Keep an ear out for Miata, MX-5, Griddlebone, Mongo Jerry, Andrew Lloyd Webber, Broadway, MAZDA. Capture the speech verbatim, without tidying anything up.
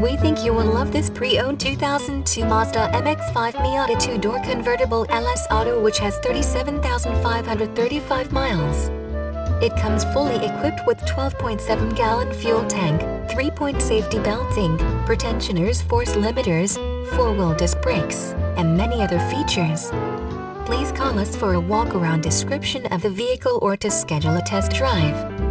we think you will love this pre-owned two thousand two Mazda M X five Miata two-door convertible L S Auto, which has thirty-seven thousand five hundred thirty-five miles. It comes fully equipped with twelve point seven gallon fuel tank, three point safety belt, zinc pretensioners, force limiters, four-wheel disc brakes, and many other features. Please call us for a walk-around description of the vehicle or to schedule a test drive.